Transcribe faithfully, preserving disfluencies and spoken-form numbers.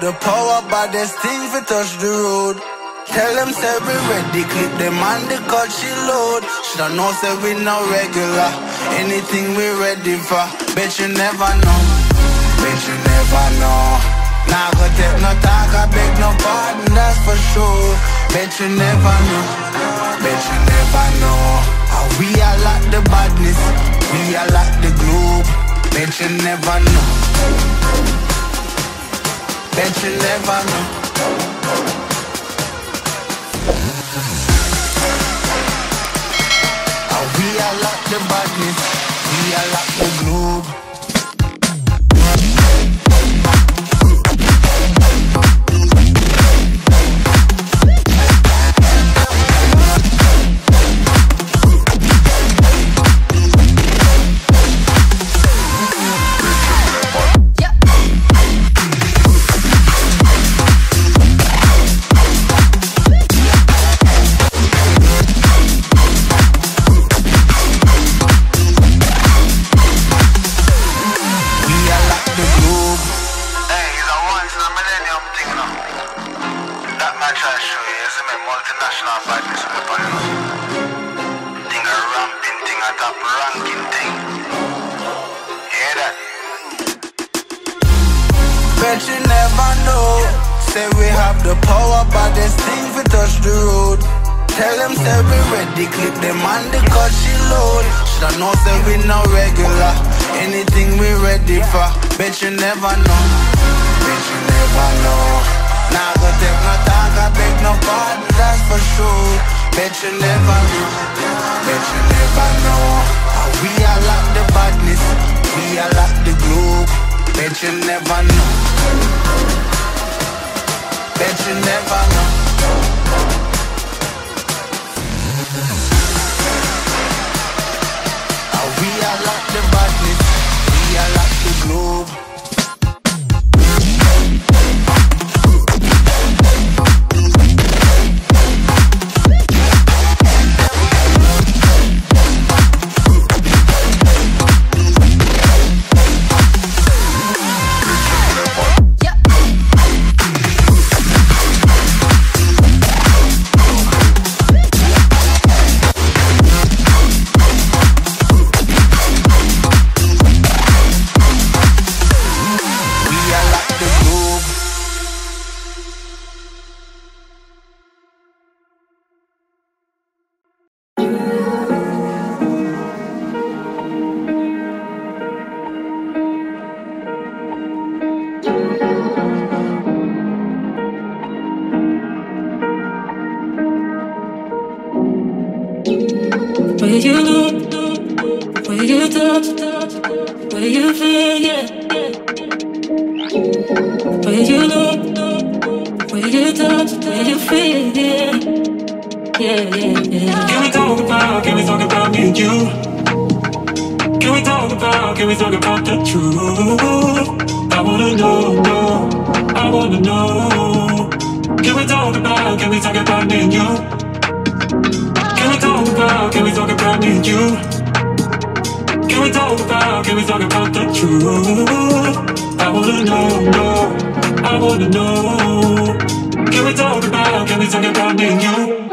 The power by this thing for touch the road. Tell them say we ready, clip them and the cut she load. She don't know say we no regular. Anything we ready for. Bet you never know. Bet you never know. Nah, go take no talk, I beg no pardon, that's for sure. Bet you never know. Bet you never know. Ah, we are like the badness. We are like the globe. Bet you never know. Bet you never know. Oh, we are like the badness, we are like the globe. We are you touch, the way you feel, yeah. The way you look, the way you touch, the way you feel, yeah. Yeah, yeah, yeah. Can we talk about, can we talk about me and you? Can we talk about, can we talk about the truth? I wanna know, know, I wanna know. Can we talk about, can we talk about me and you? Can we talk about me and you? Can we talk about, can we talk about the truth? I wanna know, know, I wanna know. Can we talk about, can we talk about me and you?